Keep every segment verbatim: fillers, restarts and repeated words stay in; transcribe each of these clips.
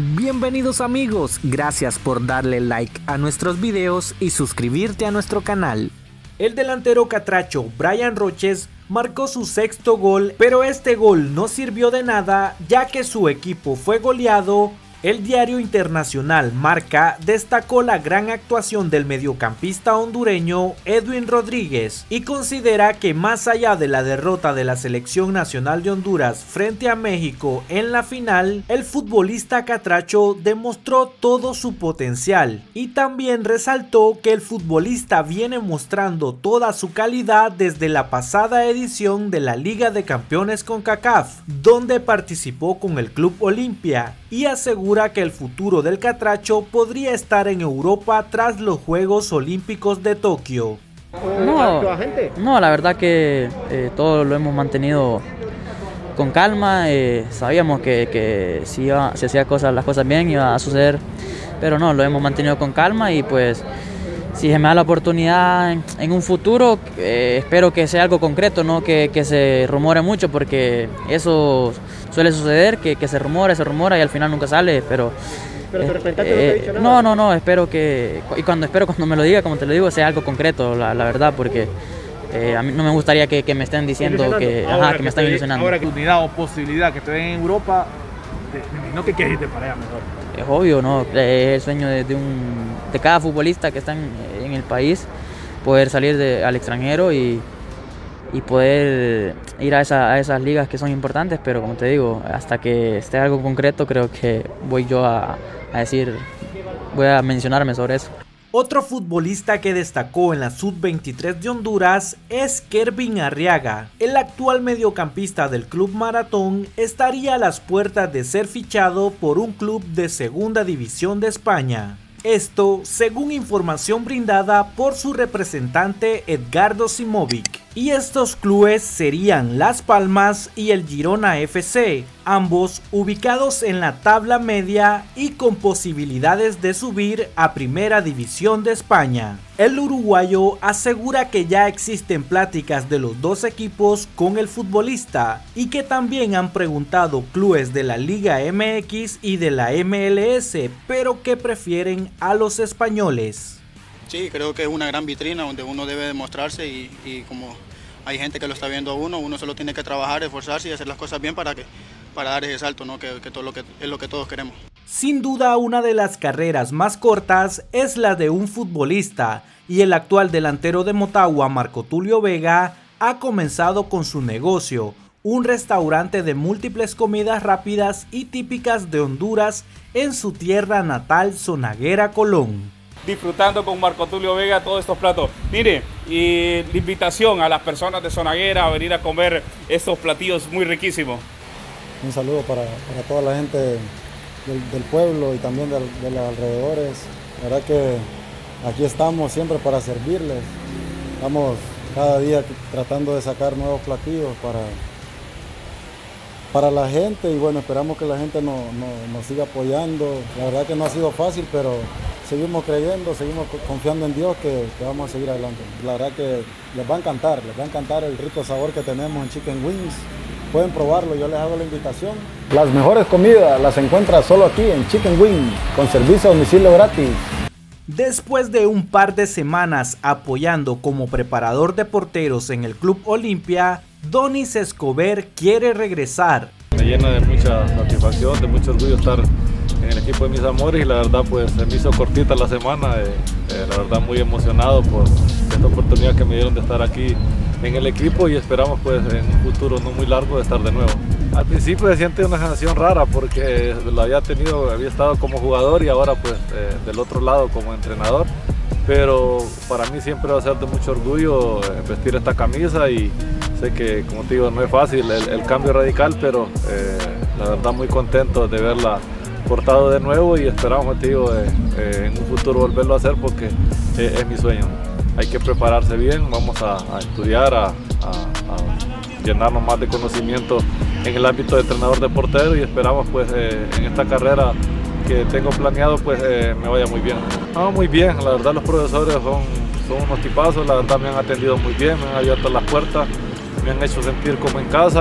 Bienvenidos amigos, gracias por darle like a nuestros videos y suscribirte a nuestro canal. El delantero catracho Bryan Rochez marcó su sexto gol, pero este gol no sirvió de nada ya que su equipo fue goleado. El diario internacional Marca destacó la gran actuación del mediocampista hondureño Edwin Rodríguez y considera que más allá de la derrota de la selección nacional de Honduras frente a México en la final, el futbolista catracho demostró todo su potencial y también resaltó que el futbolista viene mostrando toda su calidad desde la pasada edición de la Liga de Campeones Concacaf, donde participó con el club Olimpia, y aseguró que el futuro del catracho podría estar en Europa tras los Juegos Olímpicos de Tokio. No, no la verdad que eh, todo lo hemos mantenido con calma, eh, sabíamos que, que si, iba, si hacía cosas, las cosas bien iba a suceder, pero no, lo hemos mantenido con calma y pues si se me da la oportunidad en, en un futuro, eh, espero que sea algo concreto, no que, que se rumore mucho, porque eso suele suceder, que, que se rumora, se rumora y al final nunca sale, pero... Pero de repente eh, no te he dicho nada. No, no, no, espero que... Y cuando espero, cuando me lo diga, como te lo digo, sea algo concreto, la, la verdad, porque eh, a mí no me gustaría que, que me estén diciendo que, ajá, que, que me están ilusionando. Ahora que oportunidad o posibilidad que te den en Europa, te, no te quieres irte para allá mejor. Es obvio, ¿no? Es el sueño de, de, un, de cada futbolista que está en, en el país, poder salir de, al extranjero y... y poder ir a, esa, a esas ligas que son importantes, pero como te digo, hasta que esté algo concreto creo que voy yo a, a decir, voy a mencionarme sobre eso. Otro futbolista que destacó en la sub veintitrés de Honduras es Kervin Arriaga. El actual mediocampista del club Maratón estaría a las puertas de ser fichado por un club de segunda división de España. Esto según información brindada por su representante Edgardo Simovic. Y estos clubes serían Las Palmas y el Girona F C, ambos ubicados en la tabla media y con posibilidades de subir a Primera División de España. El uruguayo asegura que ya existen pláticas de los dos equipos con el futbolista y que también han preguntado clubes de la Liga M X y de la M L S, pero que prefieren a los españoles. Sí, creo que es una gran vitrina donde uno debe demostrarse y, y como hay gente que lo está viendo a uno, uno solo tiene que trabajar, esforzarse y hacer las cosas bien para, que, para dar ese salto, ¿no? que, que, todo lo que es lo que todos queremos. Sin duda, una de las carreras más cortas es la de un futbolista y el actual delantero de Motagua, Marco Tulio Vega, ha comenzado con su negocio, un restaurante de múltiples comidas rápidas y típicas de Honduras en su tierra natal, Sonaguera, Colón. Disfrutando con Marco Tulio Vega todos estos platos. Mire, y la invitación a las personas de Sonaguera a venir a comer estos platillos muy riquísimos. Un saludo para, para toda la gente del, del pueblo y también de, de los alrededores. La verdad que aquí estamos siempre para servirles. Estamos cada día tratando de sacar nuevos platillos para, para la gente y bueno, esperamos que la gente no, no, nos siga apoyando. La verdad que no ha sido fácil, pero seguimos creyendo, seguimos confiando en Dios que, que vamos a seguir adelante. La verdad que les va a encantar, les va a encantar el rico sabor que tenemos en Chicken Wings. Pueden probarlo, yo les hago la invitación. Las mejores comidas las encuentras solo aquí en Chicken Wings, con servicio a domicilio gratis. Después de un par de semanas apoyando como preparador de porteros en el club Olimpia, Donis Escobar quiere regresar. Me llena de mucha satisfacción, de mucho orgullo estar en el equipo de mis amores y la verdad pues se me hizo cortita la semana, eh, eh, la verdad muy emocionado por esta oportunidad que me dieron de estar aquí en el equipo y esperamos pues en un futuro no muy largo de estar de nuevo. Al principio se siente una sensación rara porque lo había tenido, había estado como jugador y ahora pues eh, del otro lado como entrenador, pero para mí siempre va a ser de mucho orgullo vestir esta camisa y sé que como te digo no es fácil el, el cambio radical, pero eh, la verdad muy contento de verla portado de nuevo y esperamos, tío, eh, eh, en un futuro volverlo a hacer porque eh, es mi sueño. Hay que prepararse bien, vamos a, a estudiar, a, a, a llenarnos más de conocimiento en el ámbito de entrenador de portero y esperamos pues eh, en esta carrera que tengo planeado pues eh, me vaya muy bien. Ah, muy bien, la verdad los profesores son, son unos tipazos, la verdad me han atendido muy bien, me han abierto las puertas, me han hecho sentir como en casa.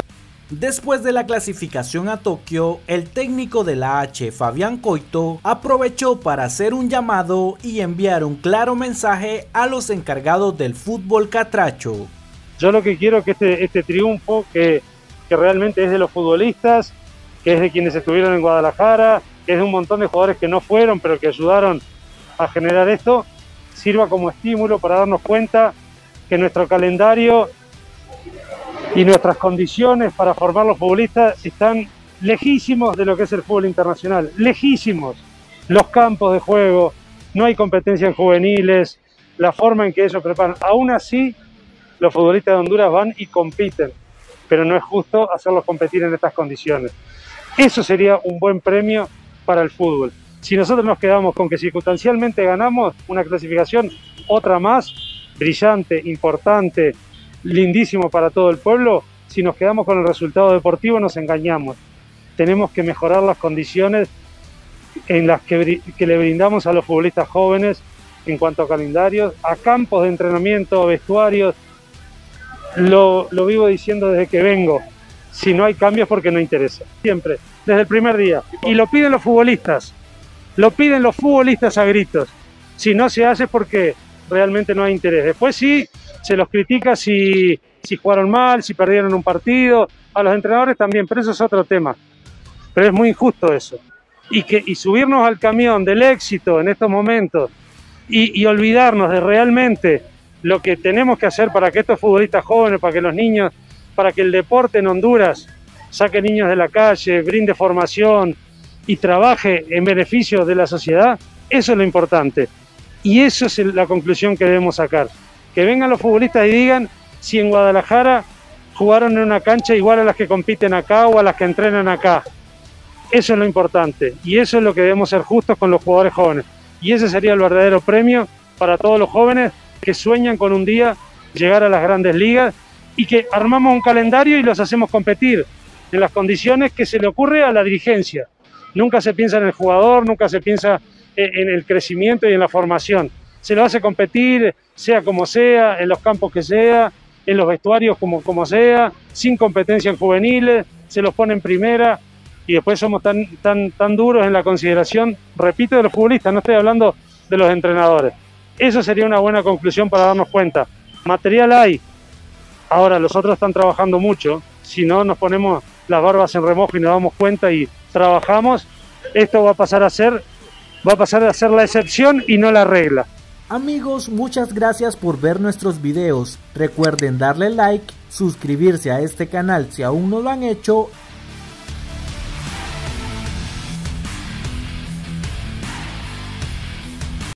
Después de la clasificación a Tokio, el técnico de la H, Fabián Coito, aprovechó para hacer un llamado y enviar un claro mensaje a los encargados del fútbol catracho. Yo lo que quiero es que este, este triunfo, que, que realmente es de los futbolistas, que es de quienes estuvieron en Guadalajara, que es de un montón de jugadores que no fueron, pero que ayudaron a generar esto, sirva como estímulo para darnos cuenta que nuestro calendario y nuestras condiciones para formar los futbolistas están lejísimos de lo que es el fútbol internacional, lejísimos. Los campos de juego, no hay competencia en juveniles, la forma en que ellos preparan. Aún así, los futbolistas de Honduras van y compiten, pero no es justo hacerlos competir en estas condiciones. Eso sería un buen premio para el fútbol. Si nosotros nos quedamos con que circunstancialmente ganamos una clasificación, otra más, brillante, importante, lindísimo para todo el pueblo, si nos quedamos con el resultado deportivo nos engañamos. Tenemos que mejorar las condiciones en las que, que le brindamos a los futbolistas jóvenes en cuanto a calendarios, a campos de entrenamiento, vestuarios. Lo, lo vivo diciendo desde que vengo, si no hay cambios porque no interesa, siempre, desde el primer día. Y lo piden los futbolistas, lo piden los futbolistas a gritos, si no se hace porque realmente no hay interés. Después sí, se los critica si, si jugaron mal, si perdieron un partido, a los entrenadores también, pero eso es otro tema. Pero es muy injusto eso. Y, que, y subirnos al camión del éxito en estos momentos y, y olvidarnos de realmente lo que tenemos que hacer para que estos futbolistas jóvenes, para que los niños, para que el deporte en Honduras saque niños de la calle, brinde formación y trabaje en beneficio de la sociedad, eso es lo importante. Y eso es la conclusión que debemos sacar. Que vengan los futbolistas y digan si en Guadalajara jugaron en una cancha igual a las que compiten acá o a las que entrenan acá. Eso es lo importante y eso es lo que debemos ser justos con los jugadores jóvenes. Y ese sería el verdadero premio para todos los jóvenes que sueñan con un día llegar a las grandes ligas y que armamos un calendario y los hacemos competir en las condiciones que se le ocurre a la dirigencia. Nunca se piensa en el jugador, nunca se piensa en el crecimiento y en la formación. Se lo hace competir, sea como sea, en los campos que sea, en los vestuarios como, como sea, sin competencia en juveniles, se los pone en primera y después somos tan, tan, tan duros en la consideración, repito, de los futbolistas, no estoy hablando de los entrenadores. Eso sería una buena conclusión para darnos cuenta. Material hay, ahora los otros están trabajando mucho, si no nos ponemos las barbas en remojo y nos damos cuenta y trabajamos, esto va a pasar a ser, va a pasar a ser la excepción y no la regla. Amigos, muchas gracias por ver nuestros videos, recuerden darle like, suscribirse a este canal si aún no lo han hecho